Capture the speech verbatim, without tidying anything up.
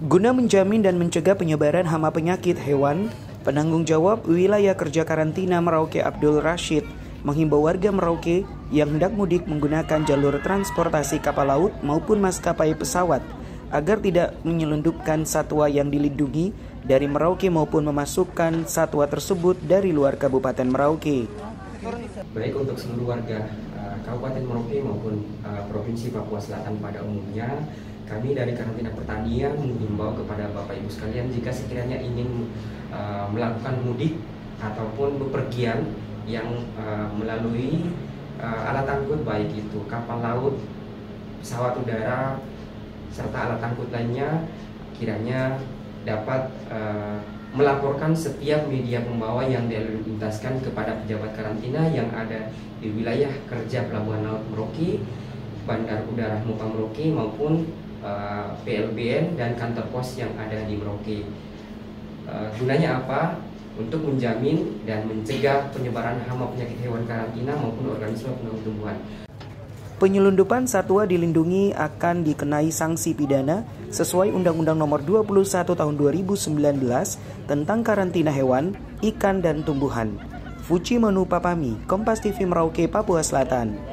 Guna menjamin dan mencegah penyebaran hama penyakit hewan, penanggung jawab wilayah kerja karantina Merauke Abdul Rasyid menghimbau warga Merauke yang hendak mudik menggunakan jalur transportasi kapal laut maupun maskapai pesawat agar tidak menyelundupkan satwa yang dilindungi dari Merauke maupun memasukkan satwa tersebut dari luar Kabupaten Merauke. Baik untuk seluruh warga uh, Kabupaten Merauke maupun uh, Provinsi Papua Selatan pada umumnya, kami dari Karantina Pertanian menghimbau kepada Bapak Ibu sekalian jika sekiranya ingin uh, melakukan mudik ataupun bepergian yang uh, melalui uh, alat angkut, baik itu kapal laut, pesawat udara, serta alat angkut lainnya, kiranya dapat uh, melaporkan setiap media pembawa yang dilakukan kepada pejabat karantina yang ada di wilayah kerja Pelabuhan Laut Merauke, Bandar Udara Mopah Merauke maupun uh, P L B N dan kantor pos yang ada di Merauke. Uh, gunanya apa? Untuk menjamin dan mencegah penyebaran hama penyakit hewan karantina maupun organisme pengganggu tumbuhan. Penyelundupan satwa dilindungi akan dikenai sanksi pidana sesuai Undang-Undang Nomor dua puluh satu Tahun dua ribu sembilan belas tentang karantina hewan, ikan dan tumbuhan. Fuji Munupapami, Kompas T V Merauke, Papua Selatan.